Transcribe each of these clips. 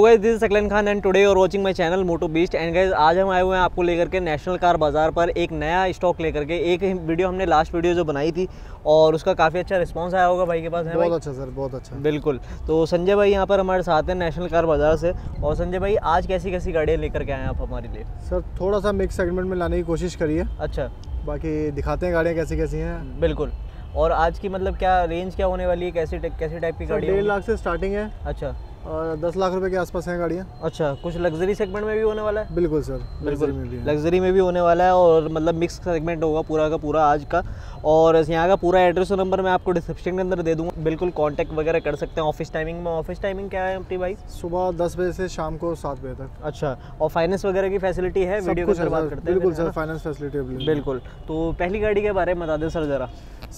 Hello guys, this is Saklan Khan and today you are watching my channel Moto Beast. And guys आज हम आए हुए हैं आपको लेकर के नेशनल कार बाज़ार पर एक नया स्टॉक लेकर के। एक वीडियो हमने लास्ट वीडियो जो बनाई थी और उसका काफ़ी अच्छा रिस्पांस आया होगा भाई के पास, है बहुत भाई? अच्छा सर, बहुत अच्छा। बिल्कुल, तो संजय भाई यहाँ पर हमारे साथ हैं नेशनल कार बाज़ार से। और संजय भाई आज कैसी कैसी गाड़ियाँ लेकर के आए आप हमारे लिए? सर थोड़ा सा मिक्स सेगमेंट में लाने की कोशिश करिए। अच्छा, बाकी दिखाते हैं गाड़ियाँ कैसी कैसी हैं। बिल्कुल, और आज की मतलब क्या रेंज क्या होने वाली है, कैसी टाइप की गाड़ी? 1.5 लाख से स्टार्टिंग है। अच्छा, और 10 लाख रुपए के आसपास हैं गाड़ियाँ। अच्छा, कुछ लग्जरी सेगमेंट में भी होने वाला है? बिल्कुल सर, बिल्कुल लग्जरी में भी होने वाला है और मतलब मिक्स सेगमेंट होगा पूरा का पूरा आज का। और यहाँ का पूरा एड्रेस और नंबर मैं आपको डिस्क्रिप्शन के अंदर दे दूँगा, बिल्कुल कांटेक्ट वगैरह कर सकते हैं। ऑफिस टाइमिंग में, ऑफिस टाइमिंग क्या है अपनी भाई? सुबह 10 बजे से शाम को 7 बजे तक। अच्छा, और फाइनेंस वगैरह की फैसिलिटी है? वीडियो को बात करते हैं। बिल्कुल सर, फाइनेंस फैसिलिटी बिल्कुल। तो पहली गाड़ी के बारे में बता दें सर ज़रा।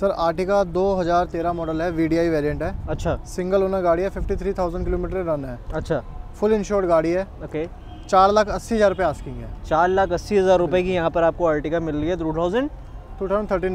सर आर्टिका 2013 मॉडल है, वीडीआई वेरिएंट है। अच्छा, सिंगल ओनर गाड़ी है, 53,000 किलोमीटर रन है। अच्छा, फुल इंश्योर्ड गाड़ी है। ओके, 4,80,000 रुपये आस्किंग है। 4,80,000 रुपये की यहाँ पर आपको आर्टिका मिल रही है। 2013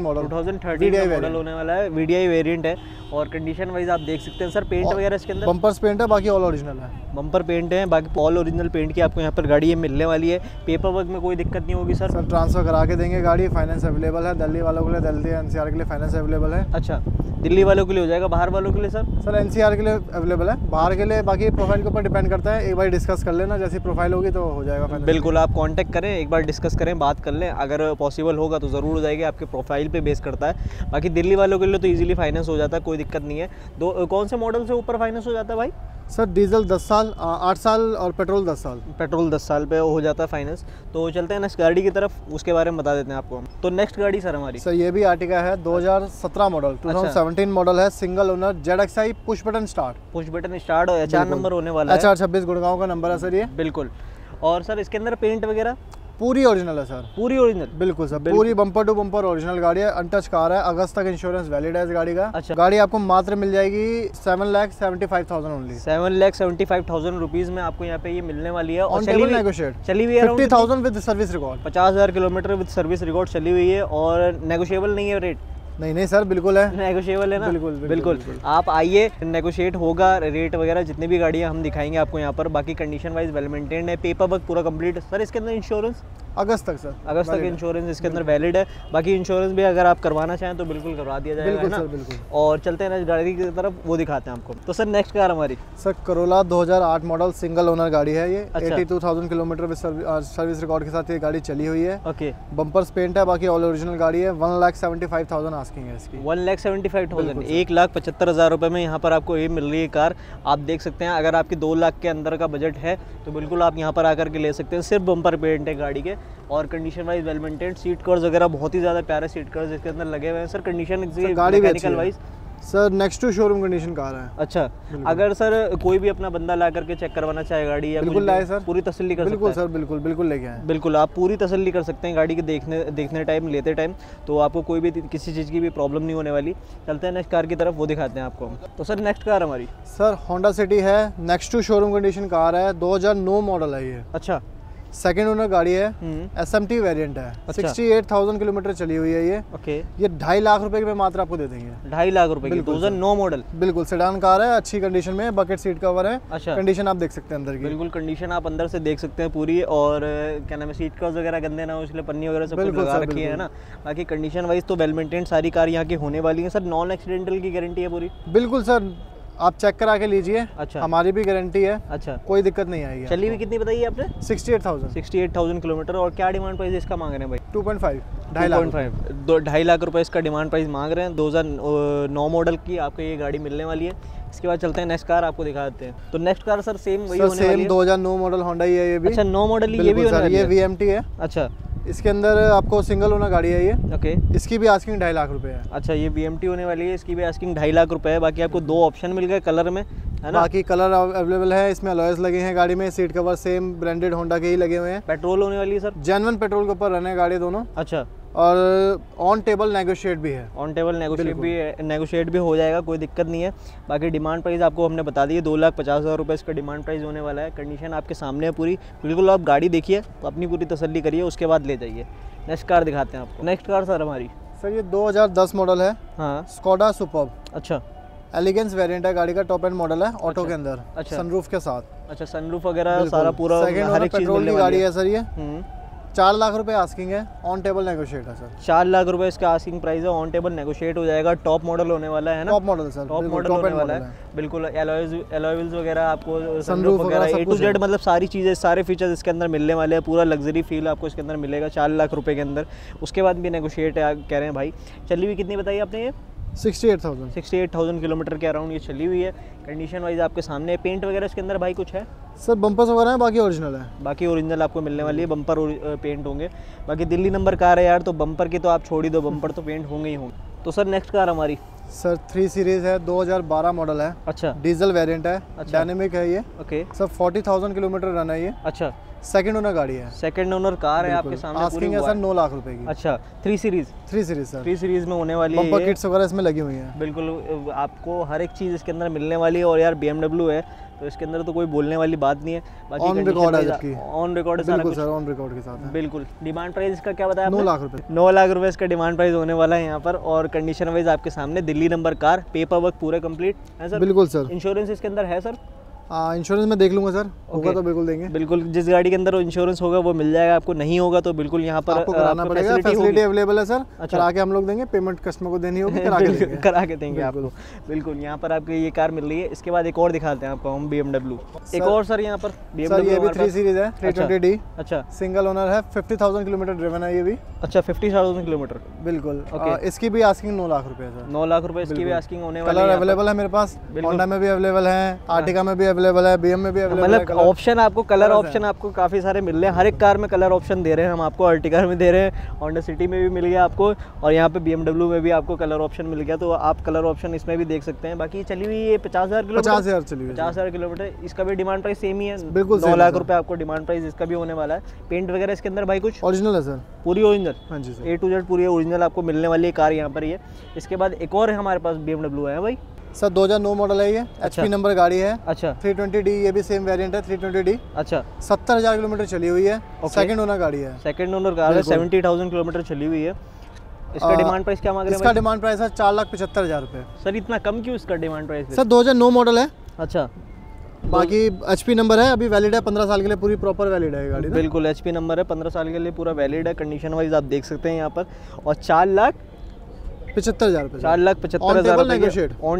मॉडल, 2013 मॉडल होने वाला है, वीडीआई वेरिएंट है। और कंडीशन वाइज आप देख सकते हैं सर, पेंट वगैरह इसके अंदर बम्पर्स पेंट है, बाकी ऑल ओरिजिनल है। बम्पर पेंट है, बाकी ऑल ओरिजिनल पेंट की आपको यहाँ पर गाड़ी मिलने वाली है। पेपर वर्क में कोई दिक्कत नहीं होगी सर? सर ट्रांसफर करा के देंगे गाड़ी, फाइनेंस अवेलेबल है। दिल्ली वालों के लिए, दिल्ली एनसीआर के लिए फाइनेंस अवेलेबल है। अच्छा, दिल्ली वालों के लिए हो जाएगा, बाहर वालों के लिए सर? सर एनसीआर के लिए अवेलेबल है, बाहर के लिए बाकी प्रोफाइल के ऊपर डिपेंड करता है। एक बार डिस्कस कर लेना, जैसी प्रोफाइल होगी तो हो जाएगा फाइनेंस। बिल्कुल, आप कांटेक्ट करें, एक बार डिस्कस करें, बात कर लें, अगर पॉसिबल होगा तो ज़रूर हो जाएगी। आपके प्रोफाइल पे बेस करता है। बाकी दिल्ली वालों के लिए तो ईजिली फाइनेंस हो जाता है, कोई दिक्कत नहीं है। दो कौन से मॉडल से ऊपर फाइनेंस हो जाता है भाई? सर डीजल 10 साल, 8 साल और पेट्रोल 10 साल। पेट्रोल 10 साल पे हो जाता है फाइनेंस। तो चलते हैं नेक्स्ट गाड़ी की तरफ, उसके बारे में बता देते हैं आपको। तो नेक्स्ट गाड़ी सर हमारी? सर ये भी आर्टिका है, 2017 मॉडल, 2017 मॉडल है, single owner, ZXI, push button start. Push button start, HR number होने वाला है, HR 26, गुड़गांव का नंबर है सर ये। बिल्कुल, और सर इसके अंदर पेंट वगैरह पूरी ओरिजिनल है सर? पूरी ओरिजिनल, बिल्कुल सर, पूरी बम्पर टू बम्पर ओरिजिनल गाड़ी है। अनटच कार है, अगस्त तक इंश्योरेंस वैलिड है इस गाड़ी का। अच्छा, गाड़ी आपको मात्र मिल जाएगी 7,75,000 ओनली। 7,75,000 रुपीज में आपको यहाँ पे ये मिलने वाली है। और चली हुई है 50,000 with service record, 50,000 kilometre with service record चली हुई है। और नेगोशिएबल नहीं है रेट? नहीं नहीं सर, बिल्कुल है, नेगोशिएबल है ना। बिल्कुल बिल्कुल, बिल्कुल, बिल्कुल। आप आइए, नेगोशिएट होगा रेट वगैरह, जितनी भी गाड़ियाँ हम दिखाएंगे आपको यहाँ पर। बाकी कंडीशन वाइज वेल मेंटेन है, पेपर वर्क पूरा कंप्लीट। सर इसके अंदर इंश्योरेंस अगस्त तक सर, अगस्त तक इंश्योरेंस इसके अंदर वैलिड है। बाकी इंश्योरेंस भी अगर आप करवाना चाहें तो बिल्कुल करवा दिया जाएगा, बिल्कुल सर, बिल्कुल। और चलते हैं नेक्स्ट गाड़ी की तरफ, वो दिखाते हैं आपको। तो सर नेक्स्ट कार हमारी? Sir Corolla 2008 model, single owner गाड़ी है ये। 82,000 किलोमीटर विद सर्विस रिकॉर्ड के साथ ये गाड़ी चली हुई है। ओके, बम्पर्स पेंट है, बाकी ऑल ओरिजिनल गाड़ी है। 1,75,000 आस्किंग है इसकी। 1,75,000, 1,75,000 रुपये में यहाँ पर आपको ये मिल रही है कार। आप देख सकते हैं, अगर आपके 2 लाख के अंदर का बजट है तो बिल्कुल आप यहाँ पर आकर के ले सकते हैं। सिर्फ बम्पर पेंट है गाड़ी के, और condition wise well maintain. Seat covers वगैरह बहुत ही ज़्यादा प्यारे सीट कवर्स इसके अंदर लगे हुए हैं sir. Condition mechanical wise sir next to showroom condition car है। अच्छा, अगर सर कोई भी अपना बंदा ला करके चेक करवाना चाहे गाड़ी या बिल्कुल लाए सर, पूरी तसल्ली कर सकते हैं। बिल्कुल सर, बिल्कुल बिल्कुल लेके आए, बिल्कुल आप पूरी तसल्ली कर सकते हैं गाड़ी के देखने टाइम, लेते टाइम। तो आपको कोई भी किसी चीज़ की भी प्रॉब्लम नहीं होने वाली। चलते हैं नेक्स्ट कार की तरफ, वो दिखाते हैं आपको। तो सर नेक्स्ट कार हमारी? सर होंडा सिटी है, next to showroom condition car है, 2009 मॉडल है ये। अच्छा, सेकेंड ओनर गाड़ी है, SMT वेरिएंट है। अच्छा, 68,000 किलोमीटर चली हुई है ये। ओके, ये 2.5 लाख रुपए में मात्र आपको दे देंगे। 2.5 लाख रुपए की 2009 मॉडल, बिल्कुल सेडान कार है, अच्छी कंडीशन में, बकेट सीट कवर है। अच्छा, कंडीशन आप देख सकते हैं अंदर की? बिल्कुल, कंडीशन आप अंदर से देख सकते हैं पूरी। और क्या नाम है, सीट कवर्स वगैरह गंदे ना हो इसलिए पन्नी वगैरह सब लगा रखी है ना। बाकी कंडीशन वाइज तो वेल मेंटेन सारी कार यहाँ की होने वाली है सर। नॉन एक्सीडेंटल की गारंटी है पूरी? बिल्कुल सर, आप चेक करा के लीजिए। अच्छा, हमारी भी गारंटी है। अच्छा, कोई दिक्कत नहीं आएगी। चली भी कितनी बताइए आपने? 68,000 किलोमीटर। और क्या डिमांड प्राइस इसका मांग रहे हैं भाई? 2.5 ढाई लाख रुपए इसका डिमांड प्राइस मांग रहे हैं। 2009 मॉडल की आपको ये गाड़ी मिलने वाली है। इसके बाद चलते हैं नेक्स्ट कार, आपको दिखाते हैं। तो नेक्स्ट कार सर सेम वही होने वाली है? 2009 मॉडल होंडा ही है ये भी। अच्छा, 9 मॉडल ये भी होने वाली है? ये VMT है। अच्छा, इसके अंदर आपको सिंगल ओनर गाड़ी है ये। ओके, इसकी भी आस्किंग 2.5 लाख रुपए है। अच्छा, ये BMT होने वाली है, इसकी भी आस्किंग 2.5 लाख रुपए है। बाकी आपको 2 ऑप्शन मिल गए कलर में, है ना? बाकी कलर अवेलेबल है, इसमें अलॉयज लगे हैं गाड़ी में, seat cover same branded Honda के ही लगे हुए हैं। पेट्रोल होने वाली है सर? जेन्युइन पेट्रोल के ऊपर रन है गाड़ी दोनों। अच्छा, और ऑन टेबल नेगोशिएट भी है? ऑन टेबल नेगोशिएट भी हो जाएगा, कोई दिक्कत नहीं है। बाकी डिमांड प्राइस आपको हमने बता दी है, 2,50,000 रुपये इसका डिमांड प्राइस होने वाला है। कंडीशन आपके सामने है पूरी, बिल्कुल आप गाड़ी देखिए तो अपनी पूरी तसल्ली करिए, उसके बाद ले जाइए। नेक्स्ट कार दिखाते हैं आपको। नेक्स्ट कार सर हमारी? सर ये 2010 मॉडल है। हाँ, स्कोडा सुपर्ब। अच्छा, एलिगेंस वेरिएंट है, गाड़ी का टॉप एंड मॉडल है, ऑटो के अंदर सनरूफ के साथ। अच्छा, सनरूफ वगैरह सारा पूरा हर एक चीज पेट्रोल की गाड़ी है सर। ये 4 लाख रुपए आस्किंग है, ऑन टेबल नेगोशिएट है सर। 4 लाख रुपए इसका आस्किंग प्राइस है, ऑन टेबल नेगोशिएट हो जाएगा। टॉप मॉडल होने वाला है ना? Top model sir, top model होने वाला है बिल्कुल। एलॉय व्हील्स वगैरह आपको, सनरूफ वगैरह, ए टू जेड मतलब सारी चीज़ें, सारे फीचर्स इसके अंदर मिलने वाले हैं। पूरा लग्जरी फील आपको इसके अंदर मिलेगा 4 लाख रुपये के अंदर। उसके बाद भी नेगोशिएट कह रहे हैं भाई। चली हुई कितनी बताइए आपने? ये 68,000 किलोमीटर के अराउंड ये चली हुई है। कंडीशन वाइज आपके सामने पेंट वगैरह इसके अंदर भाई कुछ है सर? बम्पर्स वगैरह हैं, बाकी ओरिजिनल है। बाकी ओरिजिनल आपको मिलने वाली है, बम्पर पेंट होंगे। बाकी दिल्ली नंबर कार है यार, तो बम्पर की तो आप छोड़ ही दो, बम्पर तो पेंट होंगे ही होंगे। तो सर नेक्स्ट कार हमारी सर 3 सीरीज है, 2012 मॉडल है। अच्छा, डीजल वेरिएंट है। अच्छा, डायनेमिक है ये। ओके सर, 40,000 किलोमीटर रन है ये। अच्छा, सेकंड ओनर गाड़ी है, सेकंड ओनर कार है आपके सामने। आस्किंग है सर 9 लाख रुपए की। अच्छा, 3 सीरीज सर, 3 सीरीज में होने वाली है। बम्पर किट्स वगैरह इसमें लगी हुई है, बिल्कुल आपको हर एक चीज़ इसके अंदर मिलने वाली है। और यार BMW है तो इसके अंदर तो कोई बोलने वाली बात नहीं है। बाकी ऑन रिकॉर्ड है, जबकि ऑन रिकॉर्ड बिल्कुल सर, ऑन रिकॉर्ड के साथ है बिल्कुल। डिमांड प्राइस इसका क्या बताया? 9 लाख रुपए, 9 लाख रुपए इसका डिमांड प्राइस होने वाला है यहाँ पर। और कंडीशन वाइज आपके सामने Delhi number car, paper work पूरा कंप्लीट है सर। बिल्कुल सर, इंश्योरेंस इसके अंदर है सर? इंश्योरेंस में देख लूंगा सर, होगा तो बिल्कुल देंगे। बिल्कुल, जिस गाड़ी के अंदर इंश्योरेंस होगा वो मिल जाएगा आपको, नहीं होगा तो बिल्कुल यहाँ पर आपको कराना पड़ेगा। फैसिलिटी अवेलेबल है सर। अच्छा, करा के हम लोग देंगे, पेमेंट कस्टमर को देनी होगी, करा के देंगे आपको बिल्कुल। यहाँ पर आपकी ये कार मिल रही है। इसके बाद एक और दिखाते हैं आपको हम BMW, एक और सर यहाँ पर BMW 3 सीरीज है, 320D। अच्छा, सिंगल ओनर है, 50,000 किलोमीटर ड्रिवन है ये भी। अच्छा, 50,000 किलोमीटर बिल्कुल। इसकी भी आस्किंग 9 लाख रुपए सर, 9 लाख रुपए इसकी भी आस्किंग होने वाली है। कलर अवेलेबल है मेरे पास, होंडा में भी अवेलेबल है, आर्टिका में भी अवेलेबल है, बीएम में भी अवेलेबल है। मतलब ऑप्शन आपको, कलर ऑप्शन आपको काफ़ी सारे मिल रहे हैं। हर एक कार में कलर ऑप्शन दे रहे हैं हम आपको, अर्टिका में दे रहे हैं, होंडा सिटी में भी मिल गया आपको, और यहाँ पे BMW में भी आपको कलर ऑप्शन मिल गया। तो आप कलर ऑप्शन इसमें भी देख सकते हैं। बाकी चली हुई ये 50,000 किलोमीटर, इसका भी डिमांड प्राइस सेम ही है बिल्कुल। 9 लाख रुपये आपको डिमांड प्राइस इसका भी होने वाला है। पेंट वगैरह इसके अंदर भाई कुछ ओरिजिनल है सर? पूरी ओरिजिनल, ए टू जेड पूरी ओरिजिनल आपको मिलने वाली कार यहाँ पर। ये इसके बाद एक और है हमारे पास BMW है भाई सर, 2009 मॉडल है ये। अच्छा, HP नंबर गाड़ी है। अच्छा, 320D ये भी सेम वेरिएंट है, 320D। अच्छा, 70,000 किलोमीटर चली हुई है, सेकंड ओनर गाड़ी है, सेकंड ओनर कार है, 70,000 किलोमीटर चली हुई है। इसका डिमांड प्राइस क्या मांग रहे हैं? इसका डिमांड प्राइस है 4,75,000 रुपये सर। इतना कम क्यों इसका डिमांड प्राइस सर? 2009 मॉडल है। अच्छा, बाकी HP नंबर है, अभी वैलिड है, 15 साल के लिए पूरी प्रॉपर वैलिड है गाड़ी। बिल्कुल, HP नंबर है, 15 साल के लिए पूरा वैलिड है। कंडीशन वाइज आप देख सकते हैं यहाँ पर। और 4,75,000 रुपये, 4,75,000 ऑन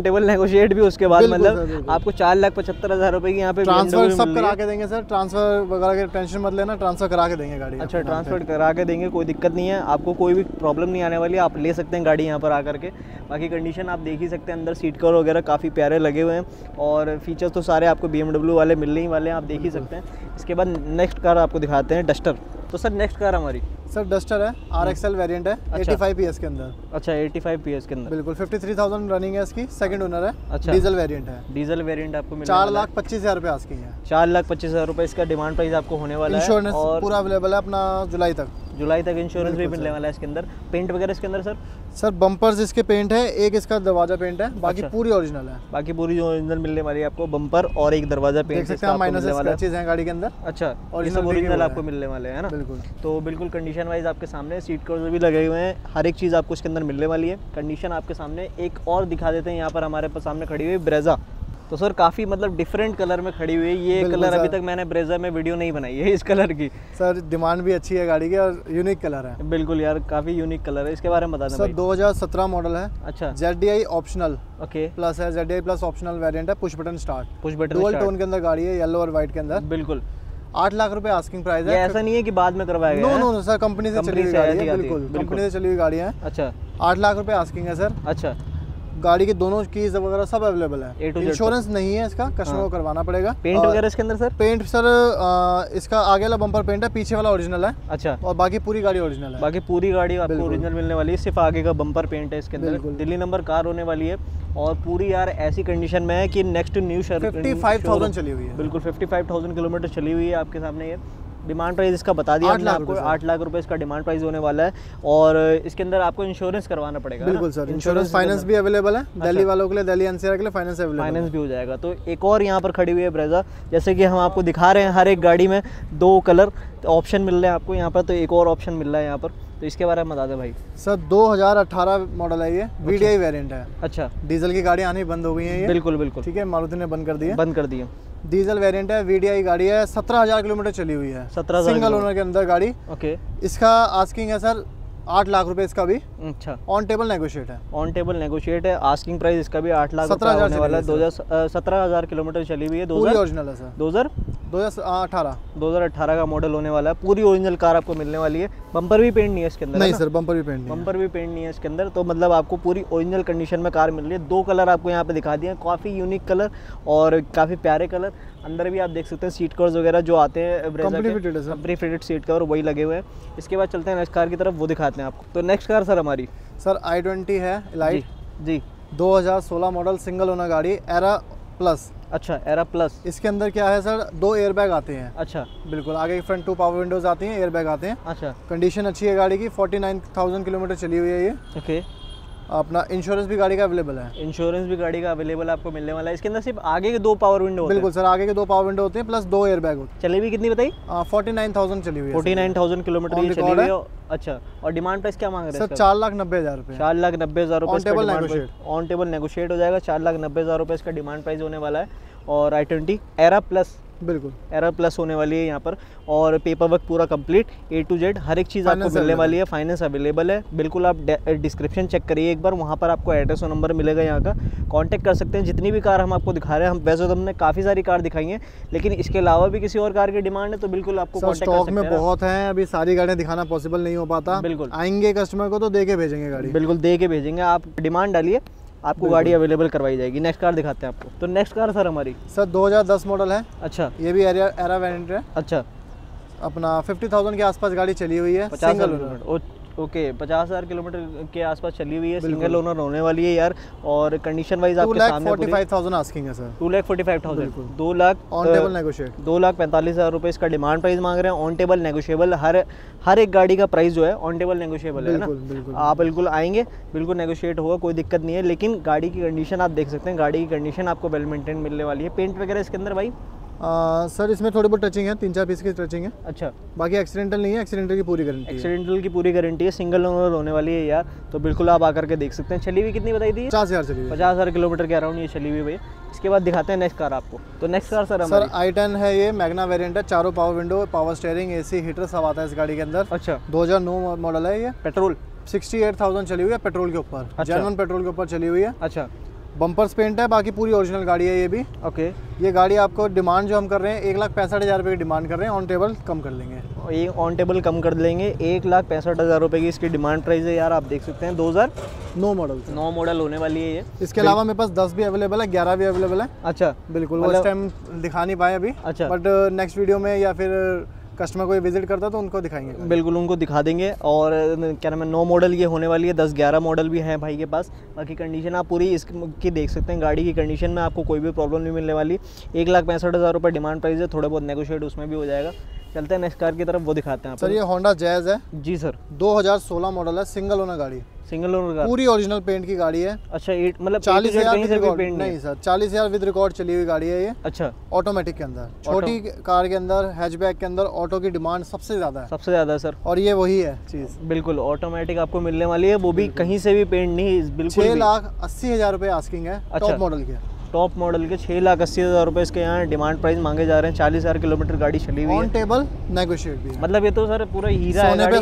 टेबल नेगोशिएट भी। उसके बाद मतलब आपको 4,75,000 रुपये की यहाँ पे ट्रांसफर सब करा के देंगे सर। ट्रांसफर वगैरह की टेंशन मत लेना, ट्रांसफर करा के देंगे गाड़ी। अच्छा, ट्रांसफर करा के देंगे, कोई दिक्कत नहीं है आपको, कोई भी प्रॉब्लम नहीं आने वाली। आप ले सकते हैं गाड़ी यहाँ पर आकर के। बाकी कंडीशन आप देख ही सकते हैं, अंदर सीट कवर वगैरह काफ़ी प्यारे लगे हुए हैं। और फीचर्स तो सारे आपको BMW वाले मिलने ही वाले हैं, आप देख ही सकते हैं। इसके बाद नेक्स्ट कार आपको दिखाते हैं, डस्टर। तो सर नेक्स्ट कार हमारी सर डस्टर है, RXL वेरिएंट है। अच्छा, 85 PS के अंदर। अच्छा, 85 PS के अंदर बिल्कुल। 53,000 रनिंग है इसकी, सेकंड ओनर है। अच्छा, डीजल वेरिएंट है, डीजल वेरिएंट आपको मिलेगा 4,25,000 रुपये आस्किंग है। 4,25,000 रुपये इसका डिमांड प्राइस आपको होने वाला है। इंश्योरेंस पूरा अवेलेबल है अपना, जुलाई तक इंश्योरेंस भी मिलने वाला है इसके अंदर। पेंट वगैरह इसके अंदर सर? सर बम्पर्स इसके पेंट है, एक इसका दरवाजा पेंट है, बाकी पूरी ओरिजिनल है। बाकी पूरी ओरिजिनल मिलने वाली है आपको, बम्पर और एक दरवाजा पेंट है गाड़ी के अंदर। अच्छा, ओरिजिनल आपको मिलने वाले है ना बिल्कुल। तो बिल्कुल कंडीशन वाइज आपके सामने सीट कवर भी लगे हुए हैं, हर एक चीज़ आपको इसके अंदर मिलने वाली है। कंडीशन आपके सामने एक और दिखा देते हैं यहाँ पर, हमारे पास सामने खड़ी हुई ब्रेजा। तो सर काफ़ी मतलब डिफरेंट कलर में खड़ी हुई है ये कलर। अभी तक मैंने ब्रेजा में वीडियो नहीं बनाई है इस कलर की सर। डिमांड भी अच्छी है गाड़ी की और यूनिक कलर है बिल्कुल यार, काफ़ी यूनिक कलर है। इसके बारे में बता दें सर। 2017 मॉडल है। अच्छा, ZDI ऑप्शनल प्लस है, ZDI प्लस ऑप्शनल वेरियंट है, push button start, push button dual tone के अंदर गाड़ी है, येलो और व्हाइट के अंदर बिल्कुल। 8 लाख रुपए आस्किंग प्राइस है। ऐसा नहीं है कि बाद में करवाया गया। नो नो सर, कंपनी से चली हुई गाड़ी है बिल्कुल, कंपनी से चली हुई गाड़ी है। अच्छा, 8 लाख रुपए आस्किंग है सर। अच्छा, गाड़ी के दोनों कीज वगैरह सब अवेलेबल है, इंश्योरेंस नहीं है इसका, कस्टमर को करवाना पड़ेगा। पेंट वगैरह इसके अंदर सर? पेंट सर इसका आगे वाला बम्पर पेंट है, पीछे वाला ओरिजिनल है। अच्छा, और बाकी पूरी गाड़ी ओरिजिनल है, बाकी पूरी गाड़ी आपको ओरिजिनल मिलने वाली है, सिर्फ आगे का बम्पर पेंट है इसके अंदर। दिल्ली नंबर कार होने वाली है और पूरी यार ऐसी कंडीशन में है कि नेक्स्ट टू न्यू शहर। 55,000 चली हुई है बिल्कुल, 55,000 किलोमीटर चली हुई है आपके सामने। ये डिमांड प्राइस इसका बता दिया आपने आपको, 8 लाख रुपए इसका डिमांड प्राइस होने वाला है। और इसके अंदर आपको इंश्योरेंस करवाना पड़ेगा बिल्कुल सर, इंश्योरेंस फाइनेंस भी अवेलेबल है। अच्छा, दिल्ली वालों के लिए, दिल्ली एनसीआर के लिए फाइनेंस भी हो जाएगा। तो एक और यहाँ पर खड़ी हुई है ब्रेजा, जैसे कि हम आपको दिखा रहे हैं हर एक गाड़ी में 2 कलर ऑप्शन मिल रहे हैं आपको यहाँ पर, तो एक और ऑप्शन मिल रहा है यहाँ पर। तो इसके बारे में बता दें भाई। सर 2018 मॉडल है ये, VDI वेरिएंट है। अच्छा, डीजल की गाड़ी आनी बंद हो गई है ये। बिल्कुल बिल्कुल, ठीक है, मारुति ने बंद कर दी है। डीजल वेरिएंट है, VDI गाड़ी है, 17,000 किलोमीटर चली हुई है, 17,000 सिंगल ओनर के अंदर गाड़ी। ओके, इसका आस्किंग है सर 8 लाख रुपए इसका भी। अच्छा, ऑन टेबल नेगोशिएट है। ऑन टेबल नेगोशिएट है, आस्किंग प्राइस इसका भी 8 लाख। 17,000 किलोमीटर चली हुई है, 2018 का मॉडल होने वाला है। पूरी ओरिजिनल कार आपको मिलने वाली है। बम्पर भी पेंट नहीं है इसके अंदर। नहीं सर, बम्पर भी पेंट नहीं है इसके अंदर। तो मतलब आपको पूरी ओरिजिनल कंडीशन में कार मिल रही है। 2 कलर आपको यहाँ पे दिखा दिए, काफ़ी यूनिक कलर और काफ़ी प्यारे कलर। अंदर भी आप देख सकते हैं सीट कवर्स वगैरह जो आते हैं कंपनी फिटेड सीट कवर वही लगे हुए हैं। इसके बाद चलते हैं नेक्स्ट कार की तरफ, वो दिखाते हैं आपको। तो नेक्स्ट कार सर हमारी सर i20 है लाइट जी, 2016 मॉडल, सिंगल ओनर गाड़ी, एरा प्लस। अच्छा, एरा प्लस। इसके अंदर क्या है सर, 2 एयरबैग आते हैं। अच्छा, बिल्कुल, आगे फ्रंट 2 पावर विंडोज आती हैं, एयरबैग आते हैं। अच्छा, कंडीशन अच्छी है गाड़ी की, 49,000 किलोमीटर चली हुई है ये। ओके, अपना इंश्योरेंस भी गाड़ी का अवेलेबल है। इंश्योरेंस भी गाड़ी का अवेलेबल आपको मिलने वाला है। इसके अंदर सिर्फ आगे के 2 पावर विंडो होते हैं। बिल्कुल सर, आगे के 2 पावर विंडो होते हैं, प्लस 2 एयरबैग होते हैं। चली भी कितनी बताई, 49,000 चली हुई है। 49,000 किलोमीटर ये चली हुई है। अच्छा, और डिमांड प्राइस क्या मांग रहे हैं सर? 4,90,000 रुपये। 4,90,000 रुपये ऑन टेबल नेगोशिएट हो जाएगा। 4,90,000 रुपये इसका डिमांड प्राइस होने वाला है। और i20 एरा प्लस, बिल्कुल एरा प्लस होने वाली है यहाँ पर। और पेपर वर्क पूरा कंप्लीट, A to Z हर एक चीज़ आपको मिलने वाली है। फाइनेंस अवेलेबल है। बिल्कुल, आप डिस्क्रिप्शन चेक करिए एक बार, वहाँ पर आपको एड्रेस और नंबर मिलेगा यहाँ का। कांटेक्ट कर सकते हैं। जितनी भी कार हम आपको दिखा रहे हैं, हम वैसे तो हमने काफ़ी सारी कार दिखाई हैं, लेकिन इसके अलावा भी किसी और कार की डिमांड है तो बिल्कुल आपको कांटेक्ट कर सकते हैं। स्टॉक में बहुत हैं, अभी सारी गाड़ियाँ दिखाना पॉसिबल नहीं हो पाता। बिल्कुल, आएंगे कस्टमर को तो दे के भेजेंगे गाड़ी। बिल्कुल, दे के भेजेंगे। आप डिमांड डालिए, आपको गाड़ी अवेलेबल करवाई जाएगी। नेक्स्ट कार दिखाते हैं आपको। तो नेक्स्ट कार सर हमारी सर 2010 मॉडल है। अच्छा, ये भी एरा वेरिएंट है। अच्छा, अपना 50,000 के आसपास गाड़ी चली हुई है, सिंगल ओनर। ओके, 50,000 किलोमीटर के आसपास चली हुई है, सिंगल ओनर होने वाली है यार। और कंडीशन वाइज आपके सामने 2,45,000 आस्किंग है sir. 2,45,000, 2 lakh on table negotiate. 2,45,000 रुपये इसका डिमांड प्राइस मांग रहे हैं। ऑन टेबल नेगोशिएबल, हर एक गाड़ी का प्राइस जो है ऑन टेबल नेगोशिएबल है ना। आप बिल्कुल आएंगे, बिल्कुल नेगोशिएट होगा, कोई दिक्कत नहीं है। लेकिन गाड़ी की कंडीशन आप देख सकते हैं, गाड़ी की कंडीशन आपको वेल मेंटेन मिलने वाली है। पेंट वगैरह इसके अंदर भाई सर इसमें थोड़ी बहुत टचिंग है, 3-4 पीस की टचिंग है। अच्छा, बाकी एक्सीडेंटल नहीं है, एक्सीडेंटल की पूरी गारंटी है। सिंगल ओनर होने वाली है यार, तो बिल्कुल आप आकर के देख सकते हैं। चली हुई कितनी बताई थी? 50,000 किलोमीटर के अराउंड ये चली हुई भाई। इसके बाद दिखाते हैं नेक्स्ट कार आपको। तो नेक्स्ट कार सर हमारी i10 है, ये मैग्ना वेरिएंट है, 4 power window, power steering, AC, heater सब आता है इस गाड़ी के अंदर। अच्छा, 2009 मॉडल है ये, पेट्रोल। 68,000 चली हुई है पेट्रोल के ऊपर, जर्मन पेट्रोल के ऊपर चली हुई है। अच्छा, बम्पर्स पेंट है, बाकी पूरी ओरिजिनल गाड़ी है ये भी। ओके, ये गाड़ी आपको डिमांड जो हम कर रहे हैं 1,65,000 रुपये की डिमांड कर रहे हैं, ऑन टेबल कम कर लेंगे। और ये ऑन टेबल कम कर लेंगे, 1,65,000 रुपये की इसकी डिमांड प्राइस है यार। आप देख सकते हैं 2009 मॉडल, 9 मॉडल होने वाली है ये। इसके अलावा मेरे पास 10 भी अवेलेबल है, 11 भी अवेलेबल है। अच्छा, बिल्कुल, वो इस टाइम दिखा नहीं पाए अभी। अच्छा, बट नेक्स्ट वीडियो में या फिर कस्टमर को विजिट करता है तो उनको दिखाएंगे। बिल्कुल, उनको दिखा देंगे। और क्या नाम है, 9 मॉडल ये होने वाली है, 10-11 मॉडल भी हैं भाई के पास। बाकी कंडीशन आप पूरी इसकी देख सकते हैं। गाड़ी की कंडीशन में आपको कोई भी प्रॉब्लम नहीं मिलने वाली। 1,65,000 रुपये डिमांड प्राइस है, थोड़ा बहुत नेगोशिएट उसमें भी हो जाएगा। चलते हैं नेक्स्ट कार की तरफ, वो दिखाते हैं सर। ये होंडा जैज़ है जी सर, 2016 मॉडल है, सिंगल ओनर गाड़ी, सिंगल ओनर गाड़ी, पूरी ओरिजिनल पेंट की गाड़ी है। अच्छा, मतलब 40,000 विद रिकॉर्ड चली हुई गाड़ी है ये। अच्छा, ऑटोमेटिक के अंदर, छोटी कार के अंदर, हैचबैक के अंदर ऑटो की डिमांड सबसे ज्यादा है सर, और ये वही है चीज। बिल्कुल, ऑटोमेटिक आपको मिलने वाली है, वो भी कहीं से भी पेंट नहीं। बिल्कुल, 6,80,000 रुपये आस्किंग है टॉप मॉडल के। टॉप मॉडल के 6,80,000 रुपये इसके यहाँ डिमांड प्राइस मांगे जा रहे हैं। 40,000 किलोमीटर गाड़ी चली हुई है, ऑन टेबल नेगोशिएट भी है। मतलब ये तो सर पूरा हीरा है गाड़ी,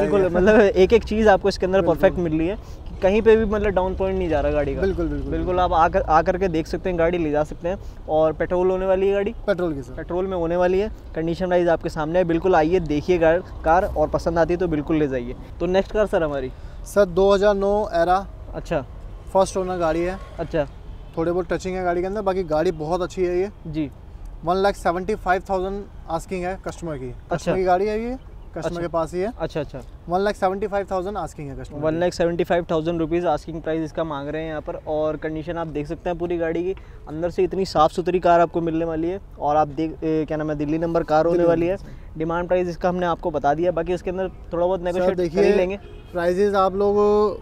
बिल्कुल, मतलब एक चीज़ आपको इसके अंदर परफेक्ट मिल रही है। कहीं पे भी मतलब डाउन पॉइंट नहीं जा रहा गाड़ी का। बिल्कुल बिल्कुल, बिल्कुल आप आकर के देख सकते हैं, गाड़ी ले जा सकते हैं। और पेट्रोल होने वाली है गाड़ी, पेट्रोल की सर, पेट्रोल में होने वाली है। कंडीशन वाइज आपके सामने है, बिल्कुल आइए, देखिए कार, और पसंद आती है तो बिल्कुल ले जाइए। तो नेक्स्ट कार सर हमारी सर 2009 एरा। अच्छा, फर्स्ट ओनर गाड़ी है। अच्छा, थोड़े बहुत टचिंग है गाड़ी के अंदर, बाकी गाड़ी बहुत अच्छी है ये जी। 1,75,000 आस्किंग है कस्टमर की। अच्छा, कस्टमर की गाड़ी है ये, कस्टमर के पास ही है। अच्छा अच्छा, 1,75,000 आस्किंग है कस्टमर, 1,75,000 रुपीज़ आस्किंग प्राइस इसका मांग रहे हैं यहाँ पर। और कंडीशन आप देख सकते हैं पूरी गाड़ी की, अंदर से इतनी साफ़ सुथरी कार आपको मिलने वाली है। और आप क्या नाम है, दिल्ली नंबर कार होने वाली है। डिमांड प्राइस इसका हमने आपको बता दिया, बाकी इसके अंदर थोड़ा बहुत नेगोशिएट देखिए लेंगे। प्राइजेज आप लोग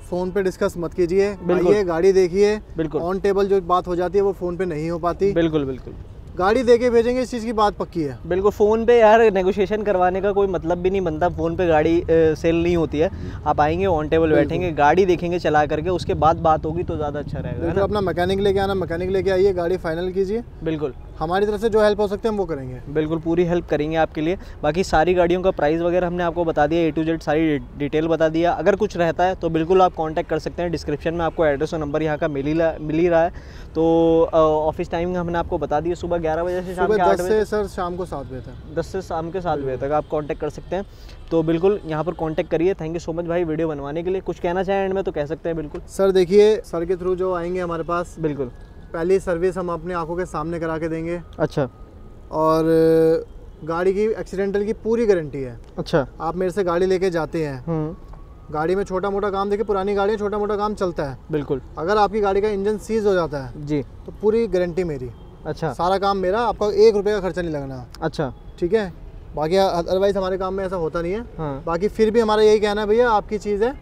फ़ोन पे डिस्कस मत कीजिए, बिल्कुल गाड़ी देखिए। बिल्कुल ऑन टेबल जो बात हो जाती है वो फ़ोन पे नहीं हो पाती। बिल्कुल बिल्कुल, गाड़ी देके भेजेंगे, इस चीज़ की बात पक्की है। बिल्कुल, फ़ोन पे यार नेगोशिएशन करवाने का कोई मतलब भी नहीं बनता, फ़ोन पे गाड़ी सेल नहीं होती है। आप आएंगे ऑन टेबल बैठेंगे, गाड़ी देखेंगे चला करके, उसके बाद बात होगी तो ज़्यादा अच्छा रहेगा। तो अपना मैकेनिक लेके आना, मैकेनिक लेके आइए, गाड़ी फाइनल कीजिए। बिल्कुल, हमारी तरफ से जो हेल्प हो सकते हैं हम वो करेंगे। बिल्कुल पूरी हेल्प करेंगे आपके लिए। बाकी सारी गाड़ियों का प्राइस वगैरह हमने आपको बता दिया, ए टू जेड सारी डिटेल बता दिया। अगर कुछ रहता है तो बिल्कुल आप कांटेक्ट कर सकते हैं, डिस्क्रिप्शन में आपको एड्रेस और नंबर यहाँ का मिल ही रहा है। तो ऑफिस टाइमिंग हमने आपको बता दिया, सुबह 11 बजे से शाम के 8 बजे सर, शाम को 7 बजे तक, 10 से शाम के 7 बजे तक आप कांटेक्ट कर सकते हैं। तो बिल्कुल यहाँ पर कांटेक्ट करिए। थैंक यू सो मच भाई वीडियो बनवाने के लिए। कुछ कहना चाहें एंड में तो कह सकते हैं। बिल्कुल सर, देखिए सर के थ्रू जो आएंगे हमारे पास, बिल्कुल पहली सर्विस हम अपने आंखों के सामने करा के देंगे। अच्छा, और गाड़ी की एक्सीडेंटल की पूरी गारंटी है। अच्छा, आप मेरे से गाड़ी लेके जाते हैं, गाड़ी में छोटा मोटा काम, देखिए पुरानी गाड़ी है, छोटा मोटा काम चलता है। बिल्कुल, अगर आपकी गाड़ी का इंजन सीज हो जाता है जी तो पूरी गारंटी मेरी। अच्छा, सारा काम मेरा, आपका एक रुपये का खर्चा नहीं लगना। अच्छा, ठीक है। बाकी अदरवाइज हमारे काम में ऐसा होता नहीं है। हाँ। बाकी फिर भी हमारा यही कहना है भैया, आपकी चीज़ है,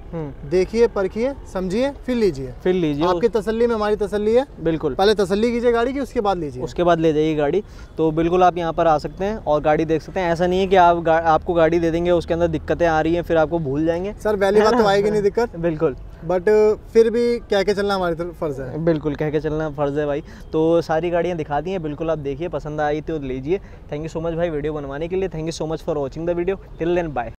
देखिए परखिए समझिए फिर लीजिए। आपकी तसल्ली में हमारी तसल्ली है। बिल्कुल, पहले तसल्ली कीजिए गाड़ी की, उसके बाद लीजिए, उसके बाद ले जाइए गाड़ी। तो बिल्कुल आप यहाँ पर आ सकते हैं और गाड़ी देख सकते हैं। ऐसा नहीं है कि आप आपको गाड़ी दे देंगे, उसके अंदर दिक्कतें आ रही हैं, फिर आपको भूल जाएंगे। सर पहली बात तो आएगी नहीं दिक्कत। बिल्कुल, बट फिर भी कह के चलना हमारी तरफ फर्ज है। बिल्कुल, कह के चलना फर्ज है भाई। तो सारी गाड़ियाँ दिखा दी हैं, बिल्कुल आप देखिए, पसंद आई तो लीजिए। थैंक यू सो मच भाई वीडियो बनवाने के लिए। Thank you so much for watching the video, till then bye.